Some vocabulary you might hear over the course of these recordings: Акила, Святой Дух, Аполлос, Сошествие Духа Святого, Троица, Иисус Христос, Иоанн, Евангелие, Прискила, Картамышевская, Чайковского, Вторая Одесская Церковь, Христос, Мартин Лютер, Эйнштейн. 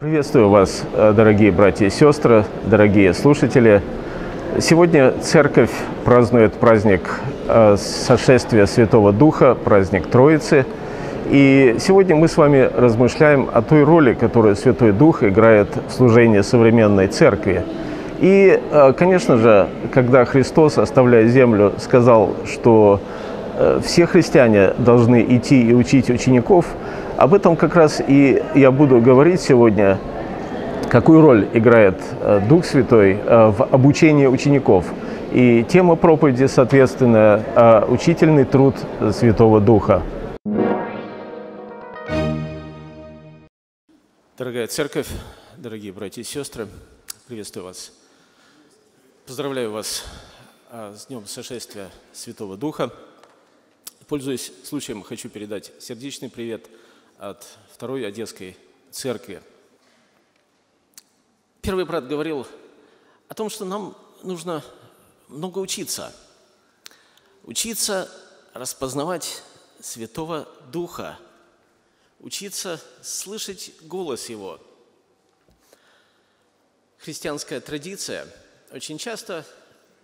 Приветствую вас, дорогие братья и сестры, дорогие слушатели. Сегодня церковь празднует праздник Сошествия Святого Духа, праздник Троицы. И сегодня мы с вами размышляем о той роли, которую Святой Дух играет в служении современной церкви. И, конечно же, когда Христос, оставляя землю, сказал, что все христиане должны идти и учить учеников, об этом как раз и я буду говорить сегодня, какую роль играет Дух Святой в обучении учеников. И тема проповеди, соответственно, «Учительный труд Святого Духа». Дорогая церковь, дорогие братья и сестры, приветствую вас. Поздравляю вас с Днем Сошествия Святого Духа. Пользуясь случаем, хочу передать сердечный привет от Второй Одесской Церкви. Первый брат говорил о том, что нам нужно много учиться. Учиться распознавать Святого Духа, учиться слышать голос Его. Христианская традиция очень часто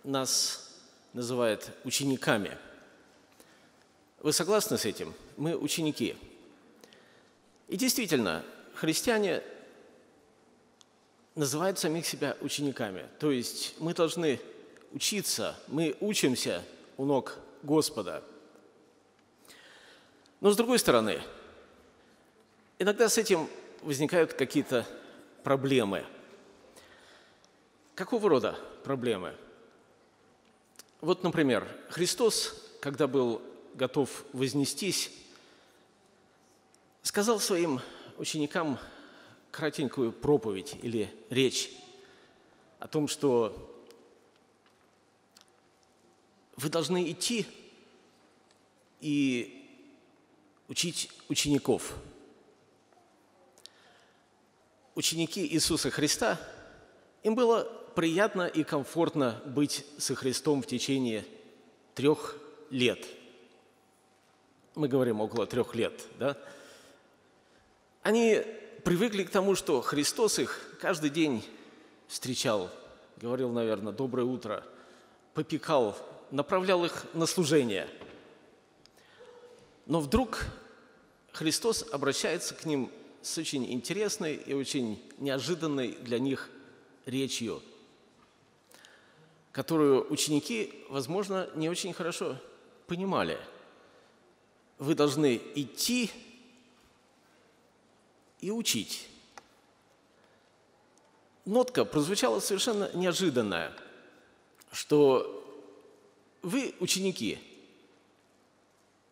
нас называет учениками. Вы согласны с этим? Мы ученики. И действительно, христиане называют самих себя учениками. То есть мы должны учиться, мы учимся у ног Господа. Но с другой стороны, иногда с этим возникают какие-то проблемы. Какого рода проблемы? Вот, например, Христос, когда был готов вознестись, сказал своим ученикам кратенькую проповедь или речь о том, что вы должны идти и учить учеников. Ученики Иисуса Христа, им было приятно и комфортно быть со Христом в течение 3 лет. Мы говорим около 3 лет, да? Они привыкли к тому, что Христос их каждый день встречал, говорил, наверное, «доброе утро», попекал, направлял их на служение. Но вдруг Христос обращается к ним с очень интересной и очень неожиданной для них речью, которую ученики, возможно, не очень хорошо понимали. Вы должны идти и учить. Нотка прозвучала совершенно неожиданная, что вы ученики.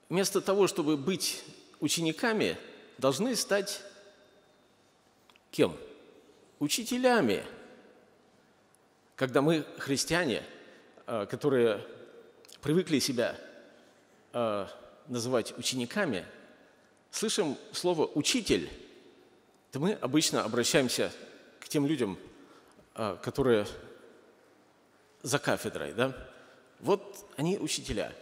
Вместо того, чтобы быть учениками, должны стать кем? Учителями. Когда мы, христиане, которые привыкли себя называть учениками, слышим слово «учитель», то мы обычно обращаемся к тем людям, которые за кафедрой, да? Вот они учителя.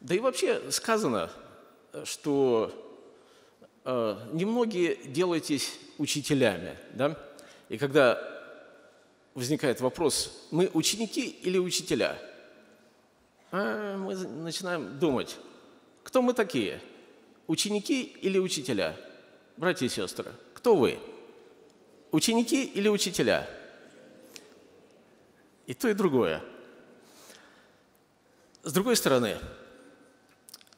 Да и вообще сказано, что немногие делаетесь учителями, да? И когда возникает вопрос, мы ученики или учителя? Мы начинаем думать, кто мы такие? Ученики или учителя? Братья и сестры, кто вы? Ученики или учителя? И то, и другое. С другой стороны,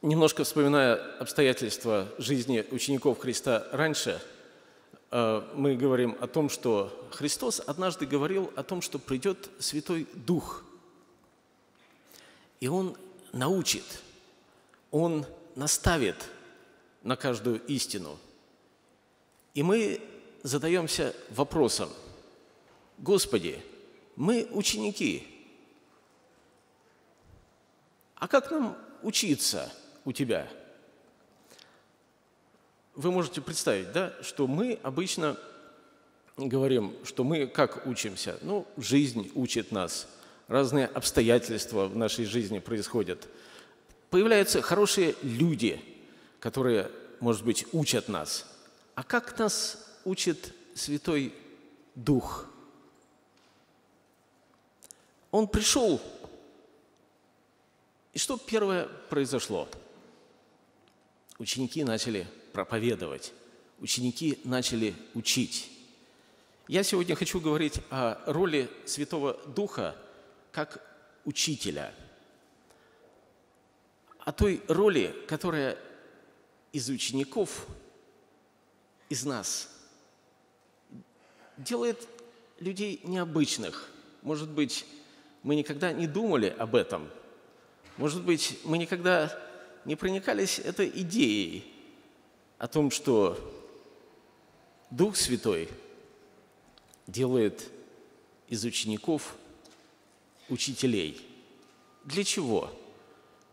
немножко вспоминая обстоятельства жизни учеников Христа раньше, мы говорим о том, что Христос однажды говорил о том, что придет Святой Дух. И Он научит, Он наставит на каждую истину. И мы задаемся вопросом: Господи, мы ученики, а как нам учиться у Тебя? Вы можете представить, да, что мы обычно говорим, что мы как учимся? Ну, жизнь учит нас. Разные обстоятельства в нашей жизни происходят. Появляются хорошие люди, которые, может быть, учат нас. А как нас учит Святой Дух. Он пришел, и что первое произошло? Ученики начали проповедовать, ученики начали учить. Я сегодня хочу говорить о роли Святого Духа как учителя, о той роли, которая из учеников, из нас, делает людей необычных. Может быть, мы никогда не думали об этом. Может быть, мы никогда не проникались этой идеей о том, что Дух Святой делает из учеников учителей. Для чего?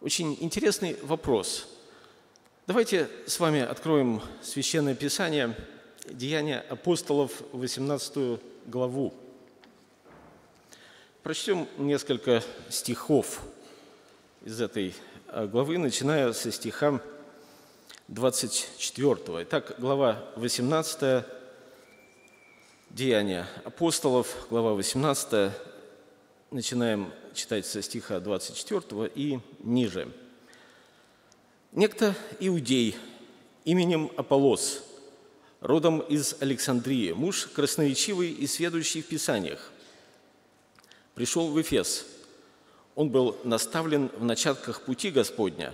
Очень интересный вопрос. Давайте с вами откроем Священное Писание, Деяния апостолов, 18 главу. Прочтем несколько стихов из этой главы, начиная со стиха 24. Итак, глава 18, Деяния апостолов, глава 18, начинаем читать со стиха 24 и ниже. «Некто иудей именем Аполлос, родом из Александрии, муж красноречивый и сведущий в Писаниях, пришел в Эфес. Он был наставлен в начатках пути Господня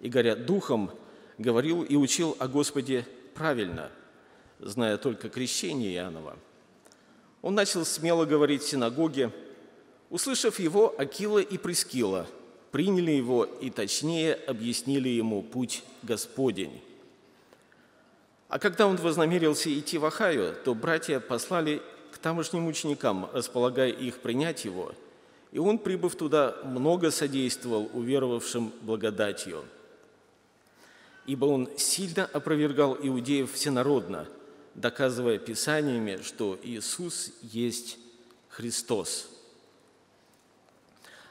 и, горя духом, говорил и учил о Господе правильно, зная только крещение Иоаннова. Он начал смело говорить в синагоге. Услышав его, Акила и Прискила приняли его и точнее объяснили ему путь Господень. А когда он вознамерился идти в Ахаю, то братья послали к тамошним ученикам, располагая их принять его, и он, прибыв туда, много содействовал уверовавшим благодатью. Ибо он сильно опровергал иудеев всенародно, доказывая Писаниями, что Иисус есть Христос».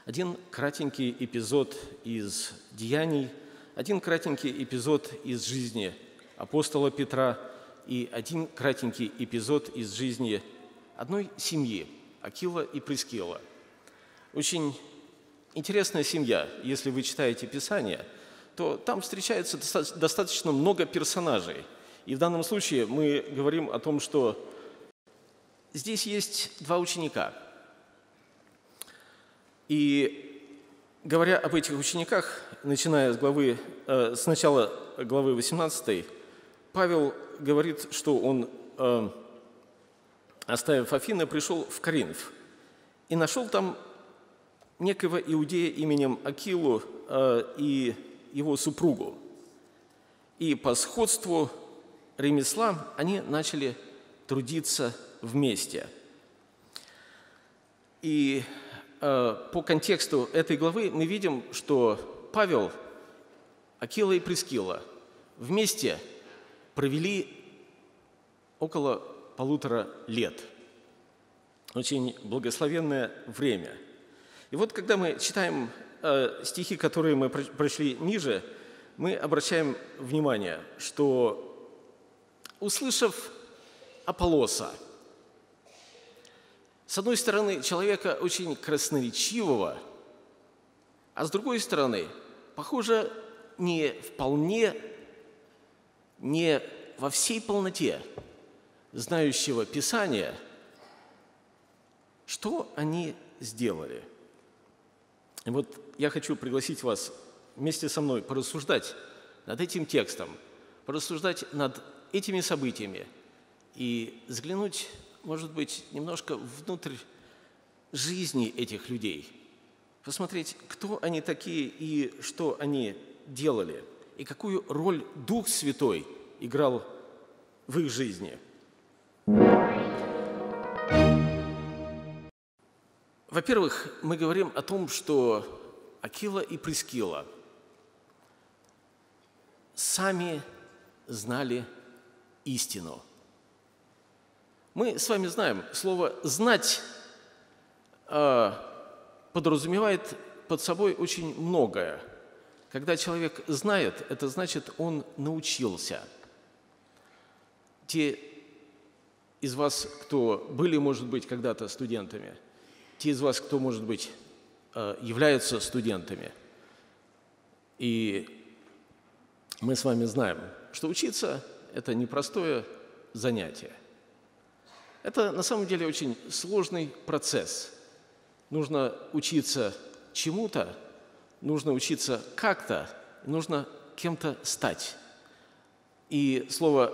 Один кратенький эпизод из Деяний, один кратенький эпизод из жизни апостола Петра и один кратенький эпизод из жизни одной семьи – Акила и Прискила. Очень интересная семья. Если вы читаете Писание, то там встречается достаточно много персонажей. И в данном случае мы говорим о том, что здесь есть два ученика. И говоря об этих учениках, начиная с начала главы 18, Павел говорит, что он, оставив Афины, пришел в Коринф и нашел там некого иудея именем Акилу и его супругу. И по сходству ремесла они начали трудиться вместе. И по контексту этой главы мы видим, что Павел, Акила и Прискила вместе провели около 1,5 лет. Очень благословенное время. И вот когда мы читаем стихи, которые мы прочли ниже, мы обращаем внимание, что, услышав Аполлоса, с одной стороны, человека очень красноречивого, а с другой стороны, похоже, не вполне, не во всей полноте знающего Писания, что они сделали. И вот я хочу пригласить вас вместе со мной порассуждать над этим текстом, порассуждать над этими событиями и взглянуть, может быть, немножко внутрь жизни этих людей, посмотреть, кто они такие и что они делали, и какую роль Дух Святой играл в их жизни. Во-первых, мы говорим о том, что Акила и Прискила сами знали истину. Мы с вами знаем, слово «знать» подразумевает под собой очень многое. Когда человек знает, это значит, он научился. Те из вас, кто были, может быть, когда-то студентами, те из вас, кто, может быть, являются студентами, и мы с вами знаем, что учиться – это непростое занятие. Это, на самом деле, очень сложный процесс. Нужно учиться чему-то, нужно учиться как-то, нужно кем-то стать. И слово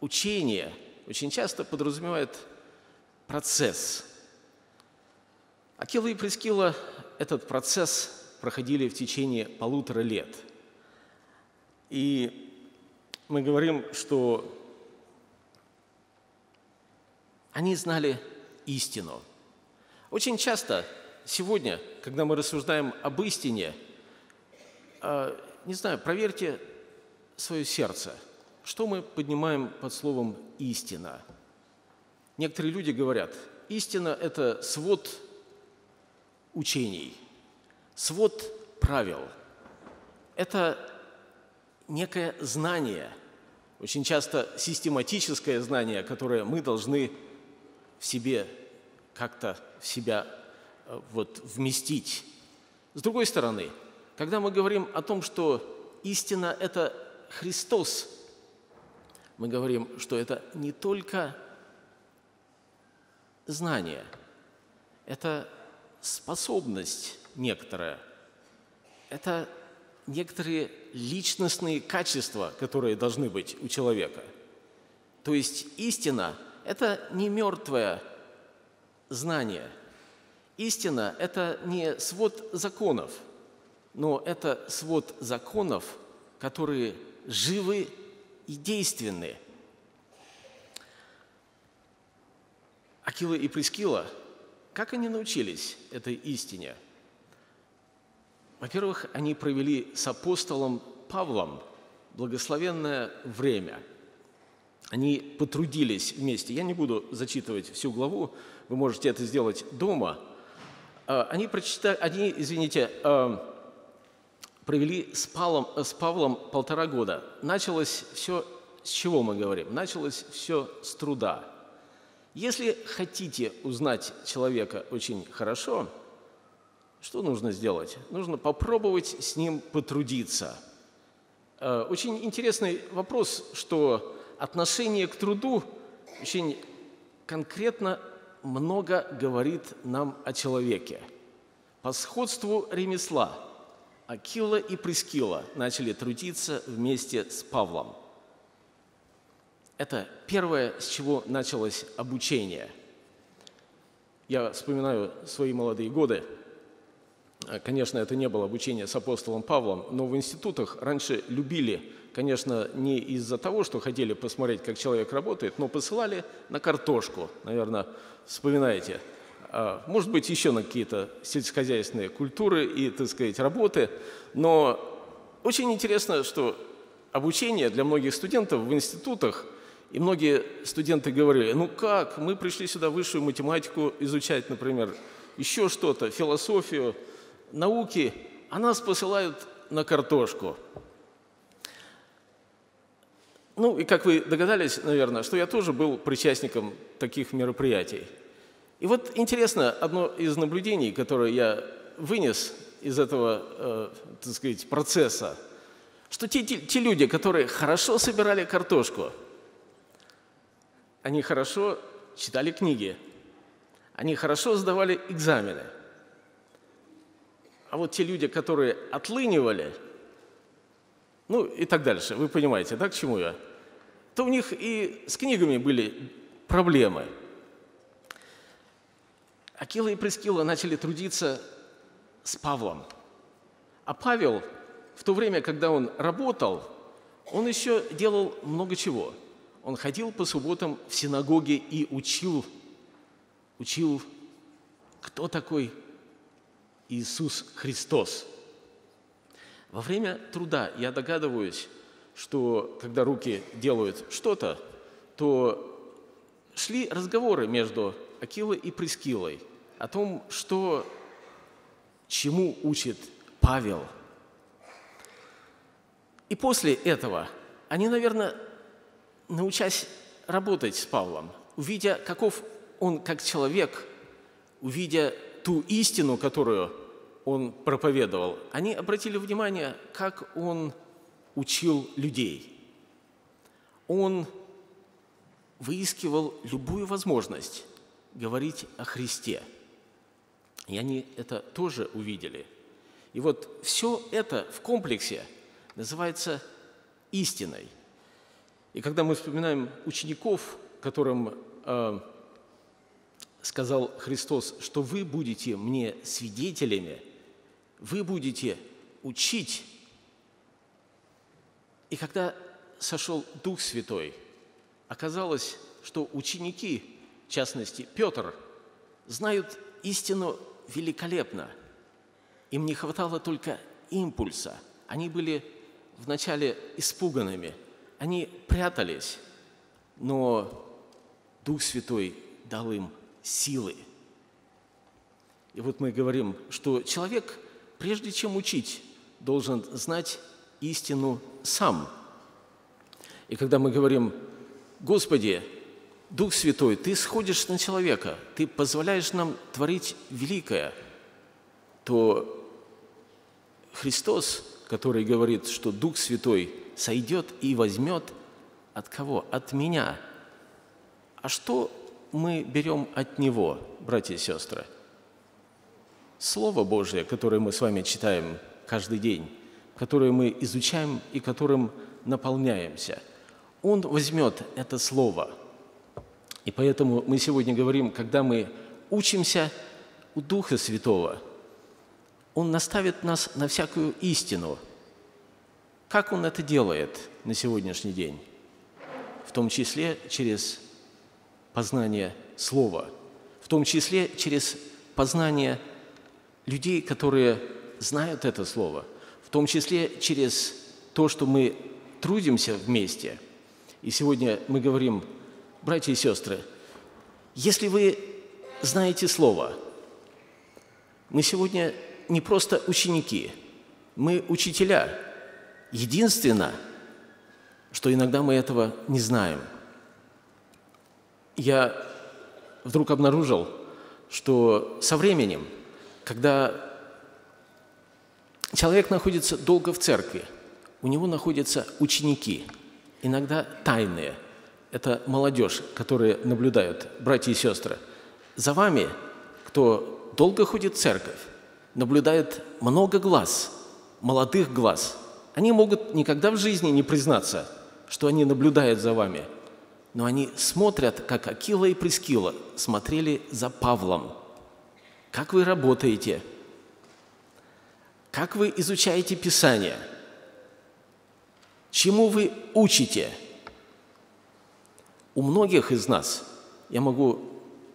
«учение» очень часто подразумевает процесс. Акила и Прискила этот процесс проходили в течение 1,5 лет. И мы говорим, что они знали истину. Очень часто сегодня, когда мы рассуждаем об истине, не знаю, проверьте свое сердце. Что мы поднимаем под словом «истина»? Некоторые люди говорят, истина – это свод учений, свод правил. Это некое знание, очень часто систематическое знание, которое мы должны в себе как-то в себя вместить. С другой стороны, когда мы говорим о том, что истина – это Христос, мы говорим, что это не только знание, это способность некоторая, это некоторые личностные качества, которые должны быть у человека. То есть истина – это не мертвое знание. Истина – это не свод законов, но это свод законов, которые живы и действенны. Акила и Прискила, как они научились этой истине? Во-первых, они провели с апостолом Павлом благословенное время. Они потрудились вместе. Я не буду зачитывать всю главу, вы можете это сделать дома. Провели с Павлом 1,5 года. Началось все, с чего мы говорим? Началось все с труда. Если хотите узнать человека очень хорошо, что нужно сделать? Нужно попробовать с ним потрудиться. Очень интересный вопрос, что отношение к труду очень конкретно много говорит нам о человеке. По сходству ремесла Акила и Прискила начали трудиться вместе с Павлом. Это первое, с чего началось обучение. Я вспоминаю свои молодые годы. Конечно, это не было обучение с апостолом Павлом, но в институтах раньше любили, конечно, не из-за того, что хотели посмотреть, как человек работает, но посылали на картошку, наверное, вспоминаете. Может быть, еще на какие-то сельскохозяйственные культуры и, так сказать, работы. Но очень интересно, что обучение для многих студентов в институтах, и многие студенты говорили, ну как, мы пришли сюда высшую математику изучать, например, еще что-то, философию, науки, а нас посылают на картошку. Ну и как вы догадались, наверное, что я тоже был причастником таких мероприятий. И вот интересно, одно из наблюдений, которое я вынес из этого, так сказать, процесса, что те люди, которые хорошо собирали картошку, они хорошо читали книги, они хорошо сдавали экзамены. А вот те люди, которые отлынивали, ну и так дальше, вы понимаете, да, к чему я, то у них и с книгами были проблемы. Акила и Прискила начали трудиться с Павлом. А Павел в то время, когда он работал, он еще делал много чего. Он ходил по субботам в синагоге и учил, кто такой Иисус Христос. Во время труда я догадываюсь, что когда руки делают что-то, то шли разговоры между Акилой и Прискилой о том, чему учит Павел. И после этого они, наверное, научась работать с Павлом, увидя, каков он как человек, увидя ту истину, которую он проповедовал, они обратили внимание, как он учил людей. Он выискивал любую возможность говорить о Христе. И они это тоже увидели. И вот все это в комплексе называется истиной. И когда мы вспоминаем учеников, которым сказал Христос, что вы будете мне свидетелями, вы будете учить. И когда сошел Дух Святой, оказалось, что ученики, в частности Петр, знают истину великолепно. Им не хватало только импульса. Они были вначале испуганными, они прятались, но Дух Святой дал им силы. И вот мы говорим, что человек, прежде чем учить, должен знать истину сам. И когда мы говорим: «Господи, Дух Святой, Ты сходишь на человека, Ты позволяешь нам творить великое», то Христос, который говорит, что Дух Святой сойдет и возьмет от кого? От меня. А что мы берем от Него, братья и сестры? Слово Божие, которое мы с вами читаем каждый день, которое мы изучаем и которым наполняемся. Он возьмет это слово. И поэтому мы сегодня говорим, когда мы учимся у Духа Святого, Он наставит нас на всякую истину. Как Он это делает на сегодняшний день? В том числе через познание Слова, в том числе через познание людей, которые знают это Слово, в том числе через то, что мы трудимся вместе. И сегодня мы говорим: братья и сестры, если вы знаете Слово, мы сегодня не просто ученики, мы учителя. Единственное, что иногда мы этого не знаем. Я вдруг обнаружил, что со временем, когда человек находится долго в церкви, у него находятся ученики, иногда тайные. Это молодежь, которые наблюдают, братья и сестры. За вами, кто долго ходит в церковь, наблюдает много глаз, молодых глаз. Они могут никогда в жизни не признаться, что они наблюдают за вами, но они смотрят, как Акила и Прискила смотрели за Павлом. Как вы работаете? Как вы изучаете Писание? Чему вы учите? У многих из нас, я могу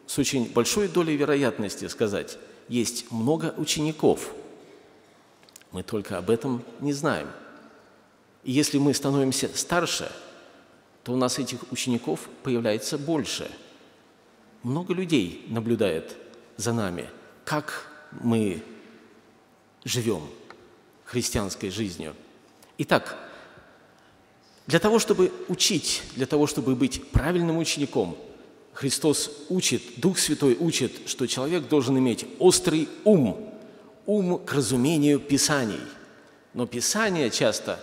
с очень большой долей вероятности сказать, есть много учеников. Мы только об этом не знаем. И если мы становимся старше, то у нас этих учеников появляется больше. Много людей наблюдает за нами, как мы живем христианской жизнью. Итак, для того, чтобы учить, для того, чтобы быть правильным учеником, Христос учит, Дух Святой учит, что человек должен иметь острый ум, ум к разумению Писаний. Но Писания часто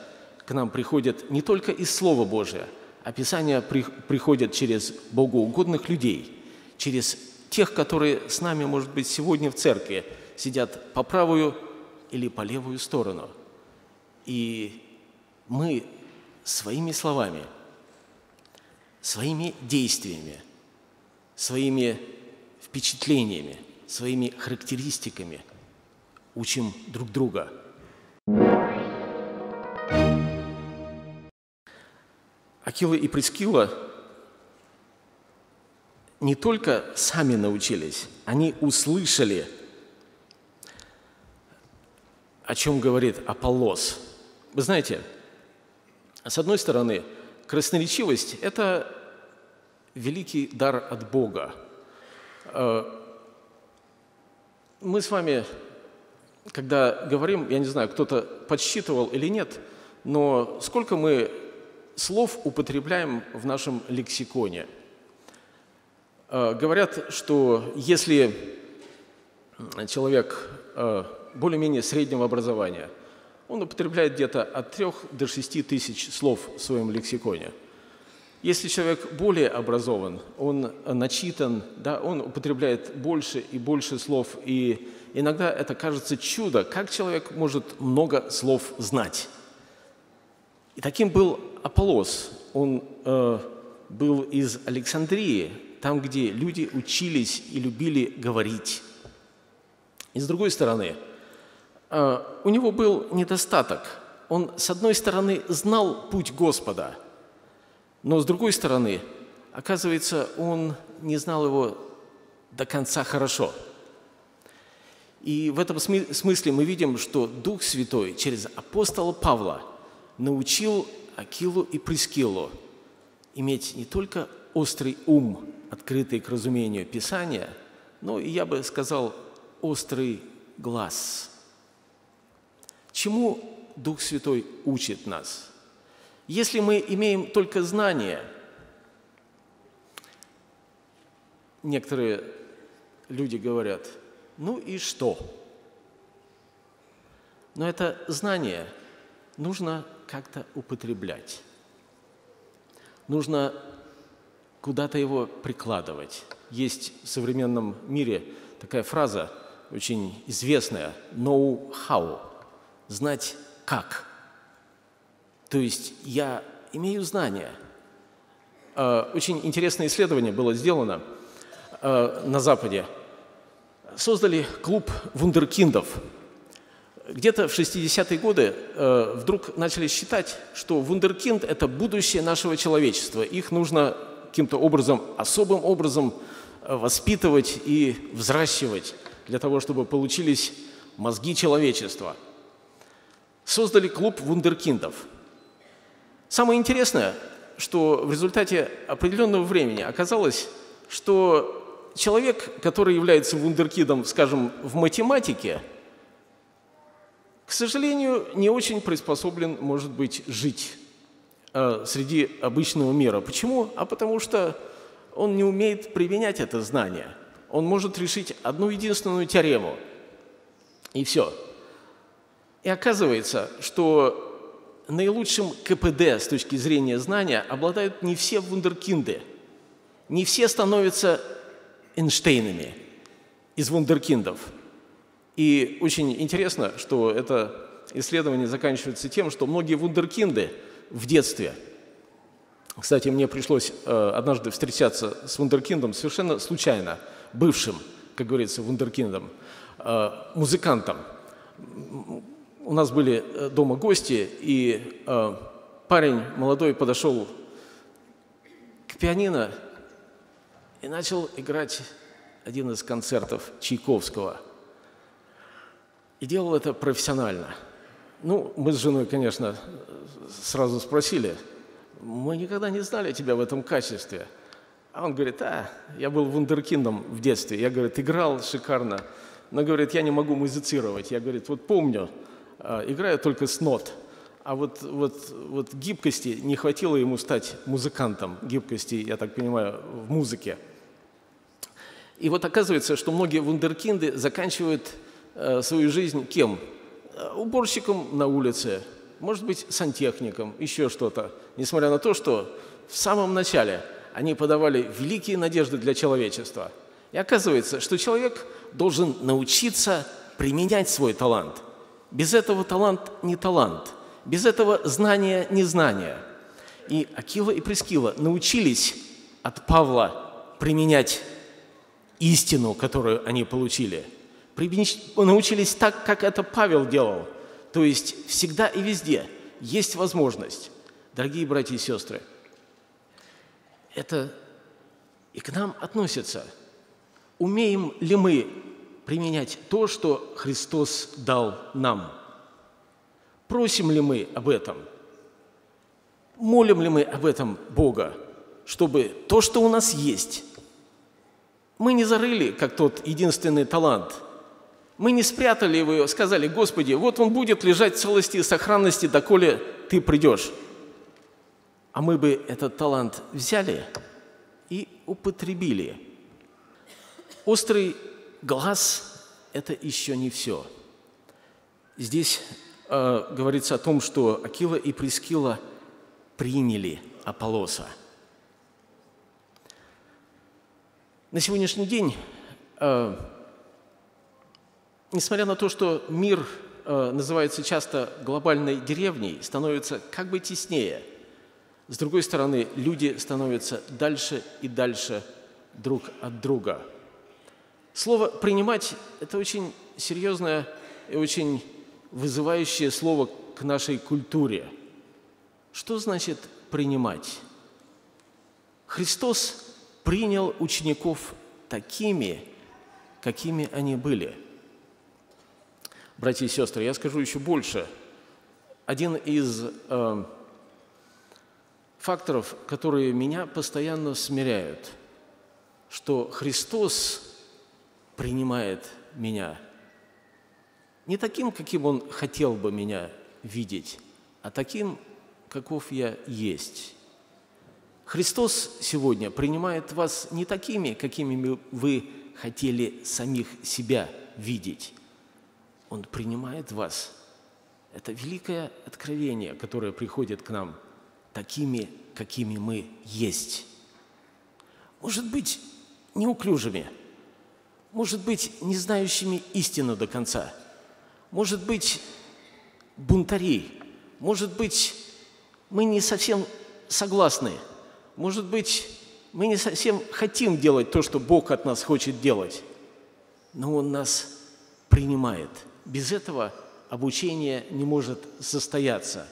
к нам приходят не только из Слова Божия, а Писания приходят через богоугодных людей, через тех, которые с нами, может быть, сегодня в церкви сидят по правую или по левую сторону. И мы своими словами, своими действиями, своими впечатлениями, своими характеристиками учим друг друга. Акила и Прискила не только сами научились, они услышали, о чем говорит Аполлос. Вы знаете, с одной стороны, красноречивость – это великий дар от Бога. Мы с вами, когда говорим, я не знаю, кто-то подсчитывал или нет, но сколько мы слов употребляем в нашем лексиконе. Говорят, что если человек более-менее среднего образования, он употребляет где-то от 3 до 6 тысяч слов в своем лексиконе. Если человек более образован, он начитан, да, он употребляет больше и больше слов, и иногда это кажется чудо, как человек может много слов знать. И таким был Аполлос. Он был из Александрии, там, где люди учились и любили говорить. И с другой стороны, у него был недостаток. Он, с одной стороны, знал путь Господа, но, с другой стороны, оказывается, он не знал его до конца хорошо. И в этом смысле мы видим, что Дух Святой через апостола Павла научил Акилу и Прискилу иметь не только острый ум, открытый к разумению Писания, но и, я бы сказал, острый глаз. Чему Дух Святой учит нас? Если мы имеем только знания, некоторые люди говорят, ну и что? Но это знание нужно как-то употреблять. Нужно куда-то его прикладывать. Есть в современном мире такая фраза, очень известная, know-how, знать как. То есть я имею знания. Очень интересное исследование было сделано на Западе. Создали клуб вундеркиндов. Где-то в 60-е годы вдруг начали считать, что вундеркинд – это будущее нашего человечества. Их нужно каким-то образом, особым образом воспитывать и взращивать для того, чтобы получились мозги человечества. Создали клуб вундеркиндов. Самое интересное, что в результате определенного времени оказалось, что человек, который является вундеркидом, скажем, в математике, к сожалению, не очень приспособлен, может быть, жить среди обычного мира. Почему? А потому что он не умеет применять это знание. Он может решить одну единственную теорему. И все. И оказывается, что наилучшим КПД с точки зрения знания обладают не все вундеркинды. Не все становятся Эйнштейнами из вундеркиндов. И очень интересно, что это исследование заканчивается тем, что многие вундеркинды в детстве, кстати, мне пришлось однажды встречаться с вундеркиндом совершенно случайно, бывшим, как говорится, вундеркиндом, музыкантом. У нас были дома гости, и парень молодой подошел к пианино и начал играть один из концертов Чайковского. И делал это профессионально. Ну, мы с женой, конечно, сразу спросили, мы никогда не знали тебя в этом качестве. А он говорит, я был вундеркиндом в детстве. Я, говорит, играл шикарно, но, говорит, я не могу музицировать. Я, говорит, вот помню, играю только с нот. А вот гибкости не хватило ему стать музыкантом. Гибкости, я так понимаю, в музыке. И вот оказывается, что многие вундеркинды заканчивают свою жизнь кем? Уборщиком на улице, может быть, сантехником, еще что-то. Несмотря на то, что в самом начале они подавали великие надежды для человечества. И оказывается, что человек должен научиться применять свой талант. Без этого талант не талант. Без этого знание не знание. И Акила и Прискила научились от Павла применять истину, которую они получили. Научились так, как это Павел делал. То есть всегда и везде есть возможность. Дорогие братья и сестры, это и к нам относится. Умеем ли мы применять то, что Христос дал нам? Просим ли мы об этом? Молим ли мы об этом Бога, чтобы то, что у нас есть, мы не зарыли, как тот единственный талант, мы не спрятали его, сказали, Господи, вот он будет лежать в целости и сохранности, доколе ты придешь. А мы бы этот талант взяли и употребили. Острый глаз – это еще не все. Здесь говорится о том, что Акила и Прискила приняли Аполлоса. На сегодняшний день, несмотря на то, что мир называется часто глобальной деревней, становится как бы теснее. С другой стороны, люди становятся дальше и дальше друг от друга. Слово «принимать» – это очень серьезное и очень вызывающее слово к нашей культуре. Что значит «принимать»? Христос принял учеников такими, какими они были. Братья и сестры, я скажу еще больше. Один из факторов, которые меня постоянно смиряют, что Христос принимает меня не таким, каким Он хотел бы меня видеть, а таким, каков я есть. Христос сегодня принимает вас не такими, какими вы хотели самих себя видеть. Он принимает вас. Это великое откровение, которое приходит к нам такими, какими мы есть. Может быть, неуклюжими, может быть, не знающими истину до конца, может быть, бунтари, может быть, мы не совсем согласны. Может быть, мы не совсем хотим делать то, что Бог от нас хочет делать, но Он нас принимает. Без этого обучение не может состояться.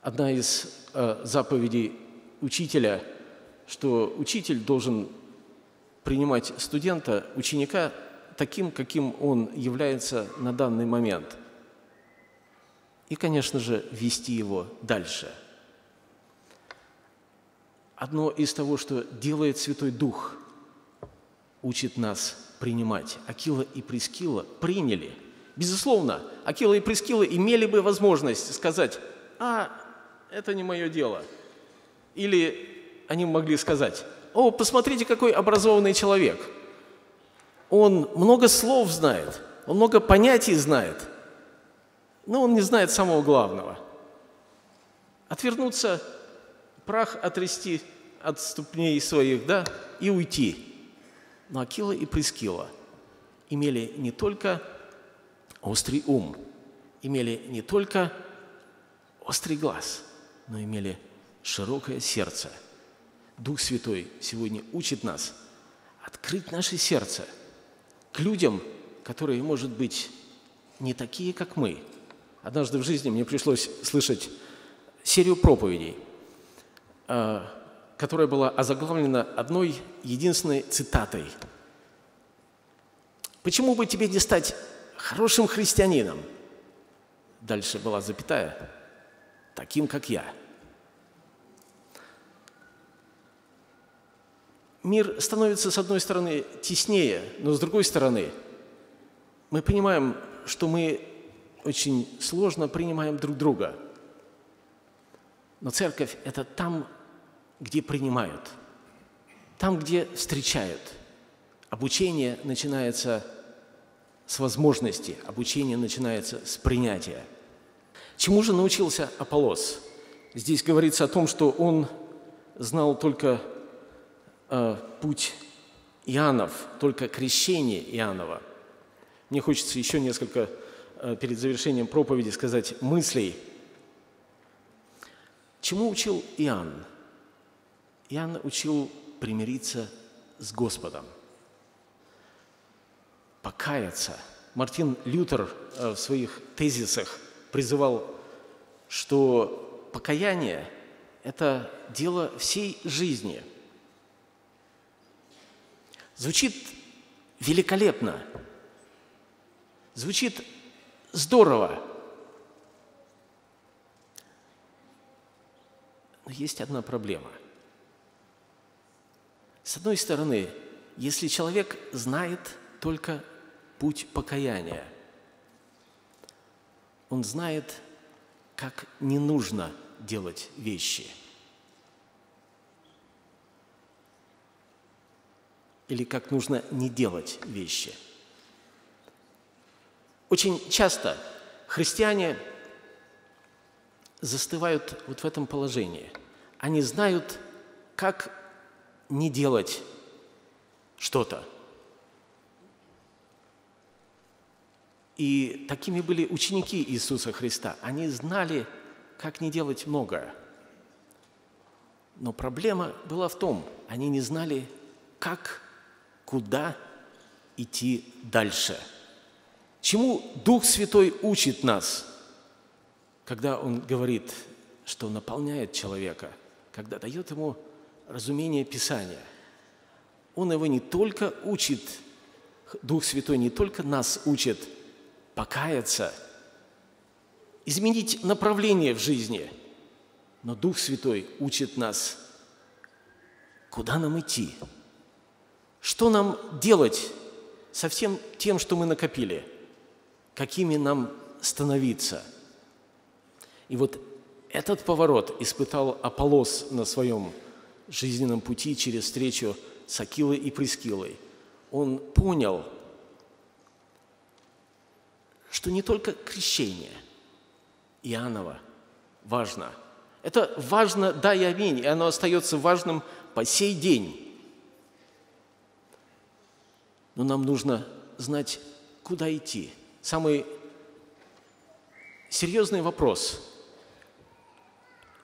Одна из заповедей учителя, что учитель должен принимать студента, ученика, таким, каким он является на данный момент. И, конечно же, вести его дальше. Одно из того, что делает Святой Дух, учит нас принимать. Акила и Прискила приняли. Безусловно, Акила и Прискила имели бы возможность сказать: «А, это не мое дело». Или они могли сказать: «О, посмотрите, какой образованный человек. Он много слов знает, он много понятий знает, но он не знает самого главного». Отвернуться, прах отрясти от ступней своих, да, и уйти. Но Акила и Прискила имели не только острый ум, имели не только острый глаз, но имели широкое сердце. Дух Святой сегодня учит нас открыть наше сердце к людям, которые, может быть, не такие, как мы. Однажды в жизни мне пришлось слышать серию проповедей, которая была озаглавлена одной единственной цитатой. «Почему бы тебе не стать хорошим христианином?» Дальше была запятая. «Таким, как я». Мир становится, с одной стороны, теснее, но с другой стороны, мы понимаем, что мы очень сложно принимаем друг друга. Но церковь – это там, где принимают, там, где встречают. Обучение начинается с возможности, обучение начинается с принятия. Чему же научился Аполлос? Здесь говорится о том, что он знал только путь Иоаннов, только крещение Иоаннова. Мне хочется еще несколько перед завершением проповеди сказать мыслей. Чему учил Иоанн? Иоанн учил примириться с Господом, покаяться. Мартин Лютер в своих тезисах призывал, что покаяние – это дело всей жизни. Звучит великолепно, звучит здорово. Но есть одна проблема. С одной стороны, если человек знает только путь покаяния, он знает, как не нужно делать вещи. или как нужно не делать вещи. Очень часто христиане застывают вот в этом положении. Они знают, как не делать что-то. И такими были ученики Иисуса Христа. Они знали, как не делать многое. Но проблема была в том, они не знали, как, куда идти дальше. Чему Дух Святой учит нас, когда Он говорит, что наполняет человека, когда дает ему разумение Писания? Он его не только учит, Дух Святой не только нас учит покаяться, изменить направление в жизни, но Дух Святой учит нас, куда нам идти, что нам делать со всем тем, что мы накопили, какими нам становиться. И вот этот поворот испытал Аполлос на своем жизненном пути через встречу с Акилой и Прискилой. Он понял, что не только крещение Иоаннова важно. Это важно, да и аминь, и оно остается важным по сей день. Но нам нужно знать, куда идти. Самый серьезный вопрос,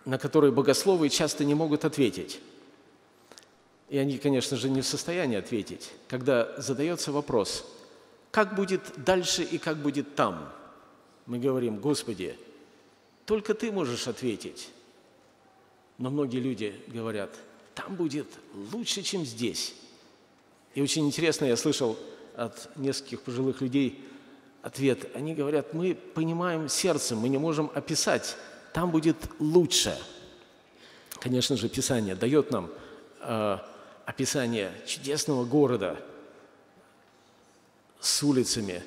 на который богословы часто не могут ответить. И они, конечно же, не в состоянии ответить, когда задается вопрос: как будет дальше и как будет там? Мы говорим: Господи, только Ты можешь ответить. Но многие люди говорят: там будет лучше, чем здесь. И очень интересно, я слышал от нескольких пожилых людей ответ. Они говорят: мы понимаем сердцем, мы не можем описать, там будет лучше. Конечно же, Писание дает нам описание чудесного города, с улицами,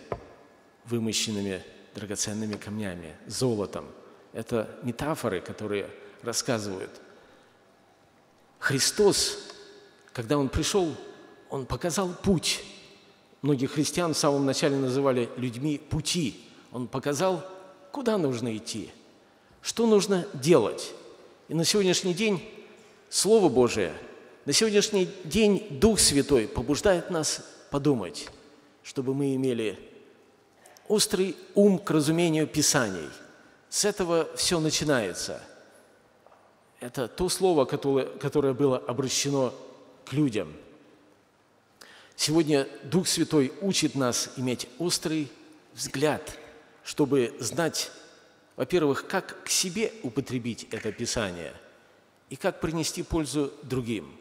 вымощенными драгоценными камнями, золотом. Это метафоры, которые рассказывают. Христос, когда Он пришел, Он показал путь. Многих христиан в самом начале называли людьми пути. Он показал, куда нужно идти, что нужно делать. И на сегодняшний день Слово Божие, на сегодняшний день Дух Святой побуждает нас подумать, чтобы мы имели острый ум к разумению Писаний. С этого все начинается. Это то слово, которое было обращено к людям. Сегодня Дух Святой учит нас иметь острый взгляд, чтобы знать, во-первых, как к себе употребить это Писание и как принести пользу другим.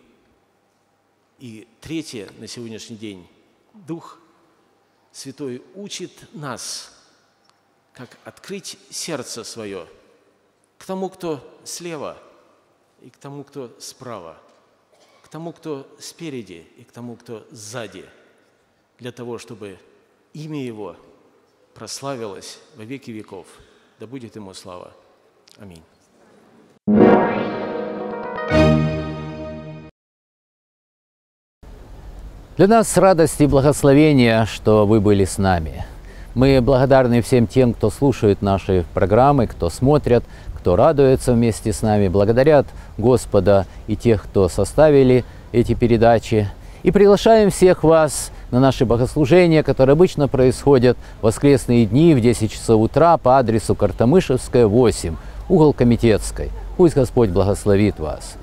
И третье на сегодняшний день – Дух Святой учит нас, как открыть сердце свое к тому, кто слева, и к тому, кто справа, к тому, кто спереди, и к тому, кто сзади, для того, чтобы имя Его прославилось во веки веков. Да будет Ему слава. Аминь. Для нас радость и благословение, что вы были с нами. Мы благодарны всем тем, кто слушает наши программы, кто смотрит, кто радуется вместе с нами, благодарят Господа и тех, кто составили эти передачи. И приглашаем всех вас на наши богослужения, которые обычно происходят в воскресные дни в 10 часов утра по адресу Картамышевская, 8, угол Комитетской. Пусть Господь благословит вас.